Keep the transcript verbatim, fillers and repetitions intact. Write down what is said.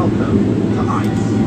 Welcome to ICE.